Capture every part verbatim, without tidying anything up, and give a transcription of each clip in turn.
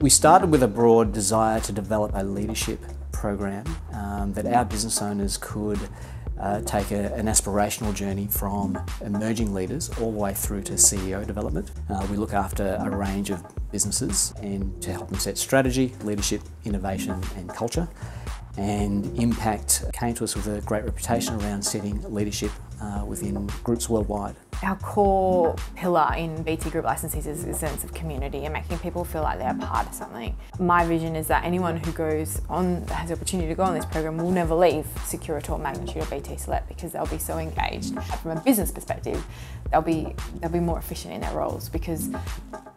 We started with a broad desire to develop a leadership program um, that our business owners could uh, take a, an aspirational journey from emerging leaders all the way through to C E O development. Uh, we look after a range of businesses and to help them set strategy, leadership, innovation and culture. And Impact came to us with a great reputation around setting leadership uh, within groups worldwide. Our core pillar in B T Group licensees is a sense of community and making people feel like they're a part of something. My vision is that anyone who goes on, has the opportunity to go on this program, will never leave Securitor Magnitude or B T Select because they'll be so engaged. From a business perspective, they'll be, they'll be more efficient in their roles because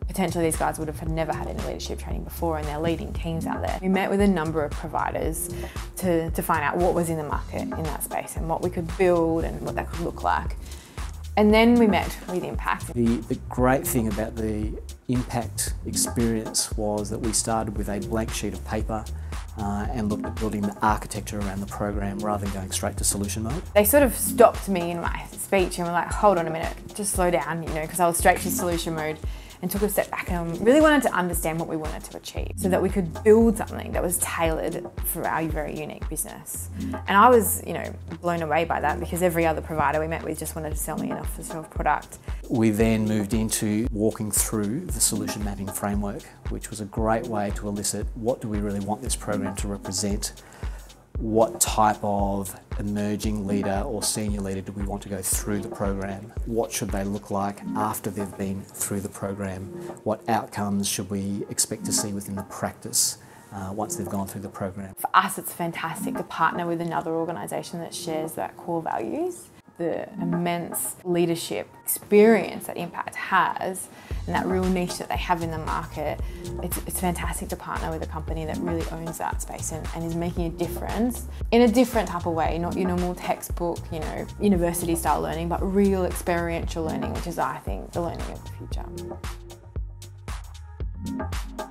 potentially these guys would have never had any leadership training before and they're leading teams out there. We met with a number of providers to, to find out what was in the market in that space and what we could build and what that could look like. And then we met with Impact. The, the great thing about the Impact experience was that we started with a blank sheet of paper uh, and looked at building the architecture around the program rather than going straight to solution mode. They sort of stopped me in my speech and were like, hold on a minute, just slow down, you know, because I was straight to solution mode and took a step back and really wanted to understand what we wanted to achieve so that we could build something that was tailored for our very unique business. And I was, you know, blown away by that because every other provider we met with just wanted to sell me an off-the-shelf product. We then moved into walking through the solution mapping framework, which was a great way to elicit what do we really want this program to represent, what type of emerging leader or senior leader do we want to go through the program? What should they look like after they've been through the program? What outcomes should we expect to see within the practice uh, once they've gone through the program? For us, it's fantastic to partner with another organisation that shares that core values. The immense leadership experience that Impact has and that real niche that they have in the market, it's, it's fantastic to partner with a company that really owns that space and, and is making a difference in a different type of way, not your normal textbook, you know, university style learning, but real experiential learning, which is, I think, the learning of the future.